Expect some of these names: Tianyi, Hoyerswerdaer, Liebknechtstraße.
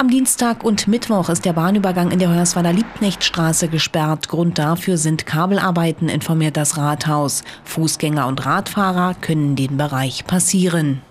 Am Dienstag und Mittwoch ist der Bahnübergang in der Hoyerswerdaer Liebknechtstraße gesperrt. Grund dafür sind Kabelarbeiten, informiert das Rathaus. Fußgänger und Radfahrer können den Bereich passieren.